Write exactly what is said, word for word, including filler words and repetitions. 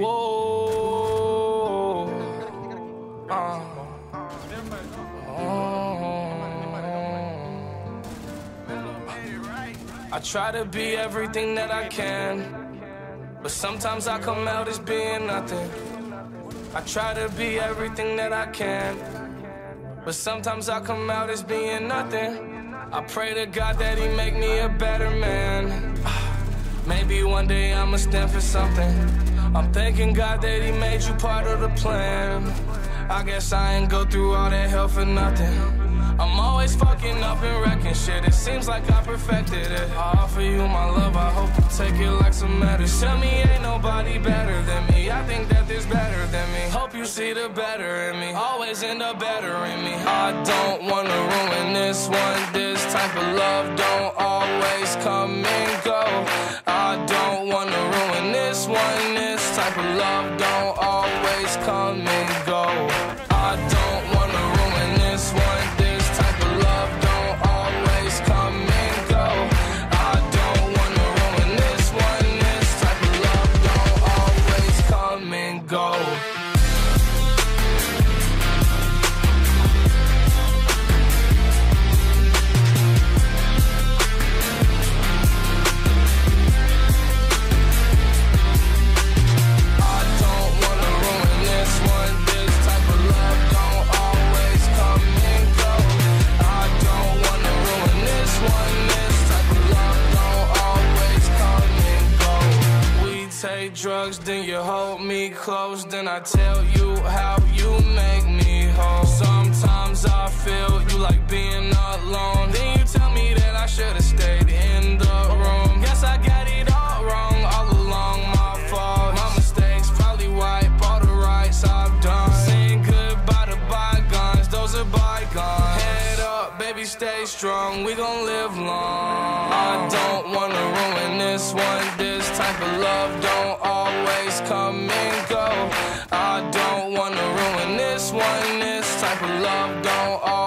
Whoa. Uh. Uh. I try to be everything that I can, but sometimes I come out as being nothing. I try to be everything that I can, but sometimes I come out as being nothing. I pray to God that he make me a better man. Maybe one day I'ma stand for something. I'm thanking God that he made you part of the plan. I guess I ain't go through all that hell for nothing. I'm always fucking up and wrecking shit. It seems like I perfected it. I offer you my love, I hope you take it like some matters. Tell me ain't nobody better than me. I think that there's better than me. Hope you see the better in me. Always end up better in me. I don't wanna ruin this one. This type of love don't always come and go. I don't wanna ruin this one. This type of love don't always come and go. I don't wanna ruin this one. This type of love don't always come and go. I don't wanna ruin this one. This type of love don't always come and go. Take drugs, then you hold me close. Then I tell you how you make me whole. Sometimes I feel you like being alone. Then you tell me that I should've stayed in the room. Guess I got it all wrong, all along my fault. My mistakes probably wipe all the rights I've done. Saying goodbye to bygones, those are bygones. Head up, baby, stay strong, we gon' live long. I don't wanna ruin this one. This type of love don't always come and go. I don't wanna ruin this one. This type of love don't always